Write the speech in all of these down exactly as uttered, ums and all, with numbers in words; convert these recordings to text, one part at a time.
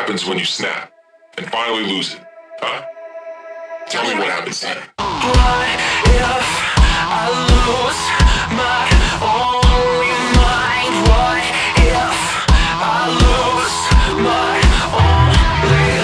happens when you snap and finally lose it, huh? Tell me what happens then. What if I lose my only mind? What if I lose my only?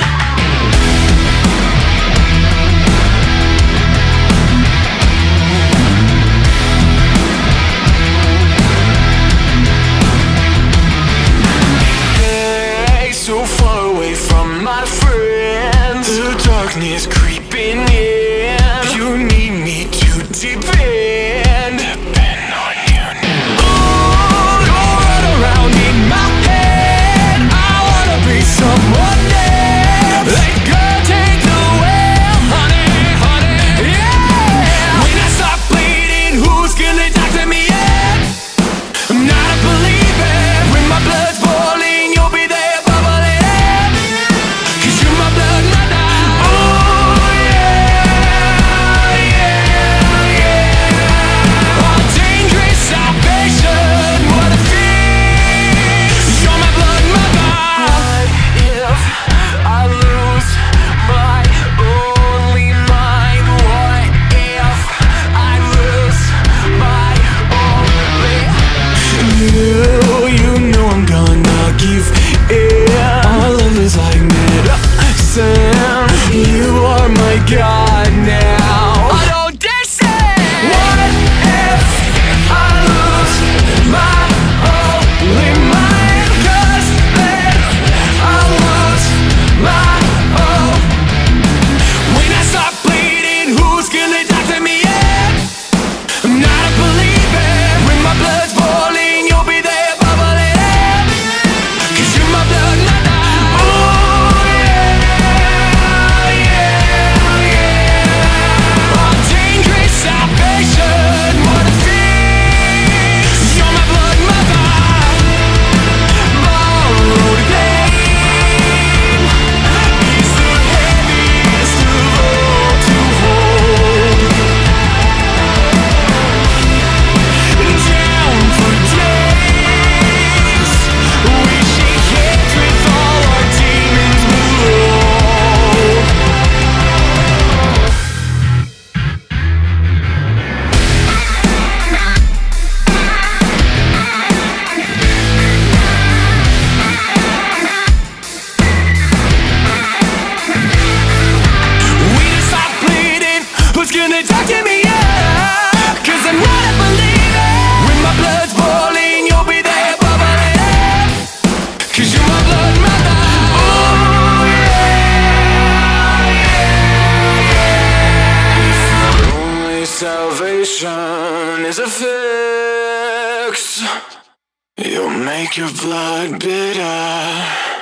Hey, so far away from my friends, the darkness creeping in. Is a fix. You'll make your blood bitter.